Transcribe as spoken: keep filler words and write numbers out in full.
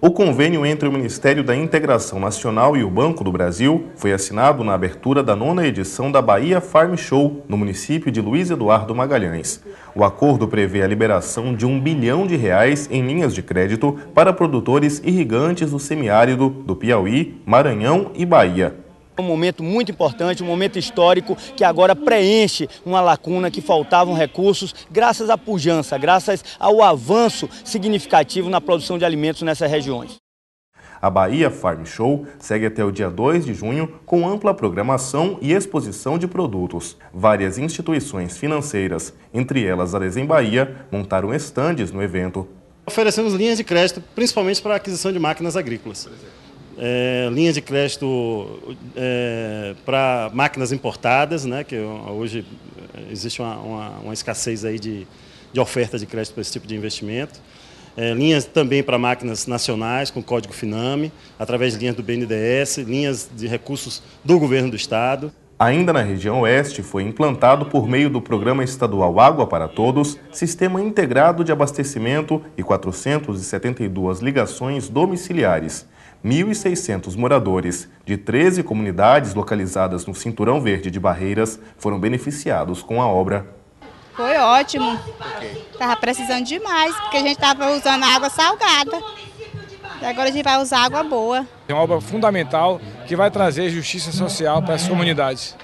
O convênio entre o Ministério da Integração Nacional e o Banco do Brasil foi assinado na abertura da nona edição da Bahia Farm Show, no município de Luís Eduardo Magalhães. O acordo prevê a liberação de um bilhão de reais em linhas de crédito para produtores irrigantes do semiárido do Piauí, Maranhão e Bahia. Um momento muito importante, um momento histórico que agora preenche uma lacuna que faltavam recursos graças à pujança, graças ao avanço significativo na produção de alimentos nessas regiões. A Bahia Farm Show segue até o dia dois de junho com ampla programação e exposição de produtos. Várias instituições financeiras, entre elas a Desenbahia, montaram estandes no evento. Oferecemos linhas de crédito, principalmente para a aquisição de máquinas agrícolas. É, linhas de crédito é, para máquinas importadas, né, que hoje existe uma, uma, uma escassez aí de, de oferta de crédito para esse tipo de investimento. É, linhas também para máquinas nacionais, com código Finame, através de linhas do B N D E S, linhas de recursos do governo do estado. Ainda na região oeste, foi implantado por meio do Programa Estadual Água para Todos, Sistema Integrado de Abastecimento e quatrocentas e setenta e duas ligações domiciliares. mil e seiscentos moradores de treze comunidades localizadas no Cinturão Verde de Barreiras foram beneficiados com a obra. Foi ótimo. Estava precisando demais, porque a gente estava usando água salgada. E agora a gente vai usar água boa. É uma obra fundamental que vai trazer justiça social para as comunidades.